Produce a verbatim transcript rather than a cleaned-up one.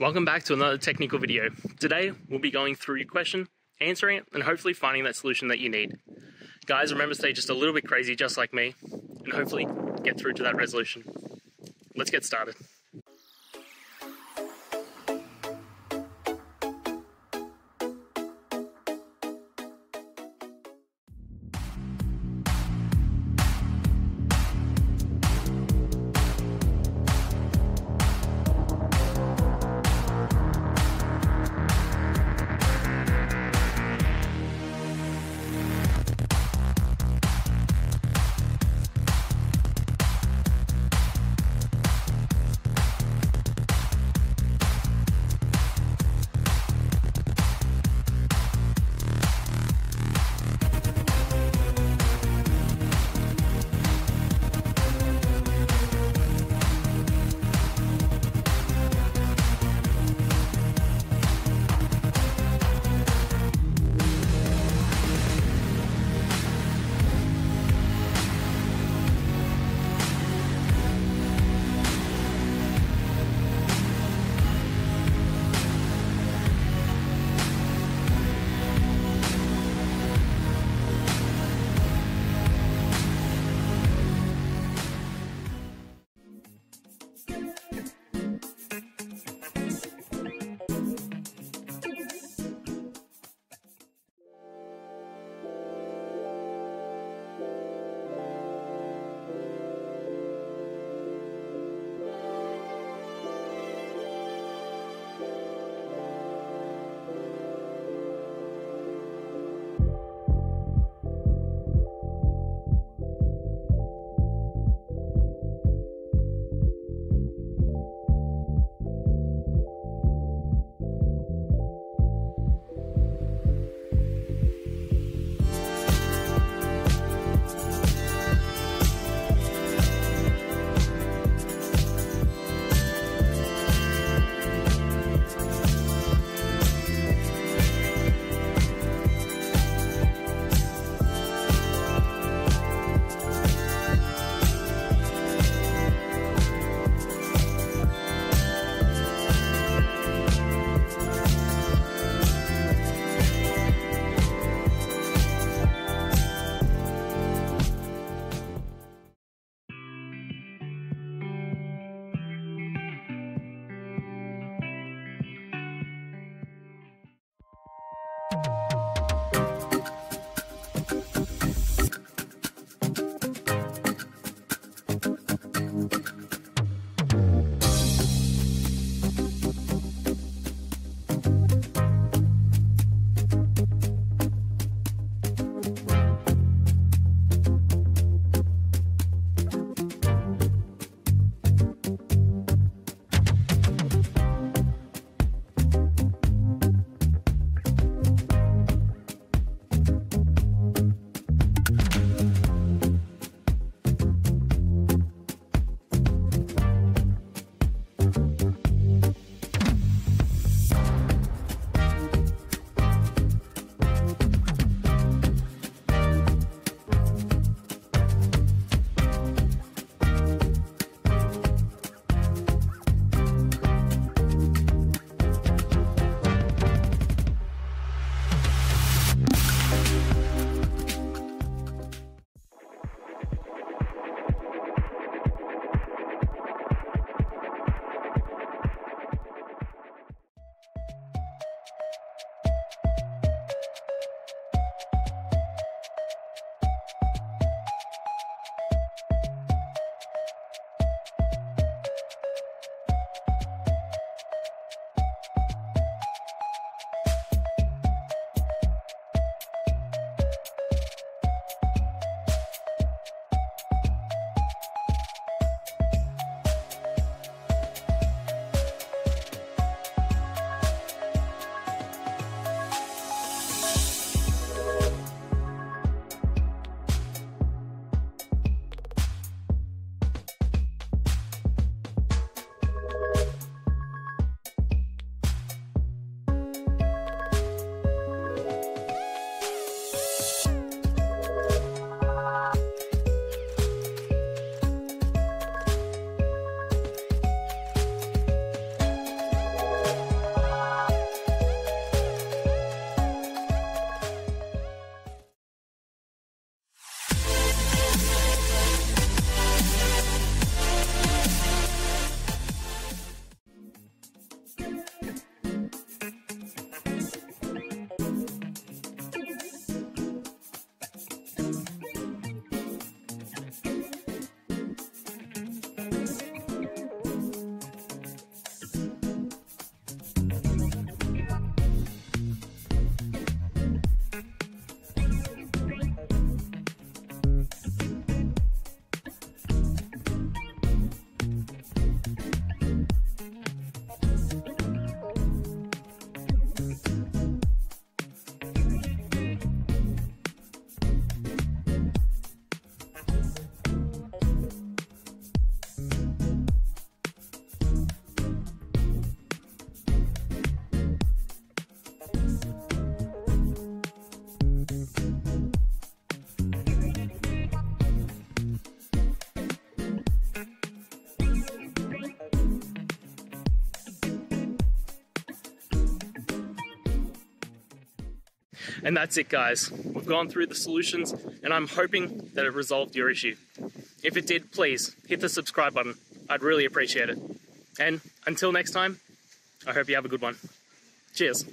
Welcome back to another technical video. Today, we'll be going through your question, answering it, and hopefully finding that solution that you need. Guys, remember to stay just a little bit crazy, just like me, and hopefully get through to that resolution. Let's get started. And that's it, guys. We've gone through the solutions, and I'm hoping that it resolved your issue. If it did, please hit the subscribe button. I'd really appreciate it. And until next time, I hope you have a good one. Cheers.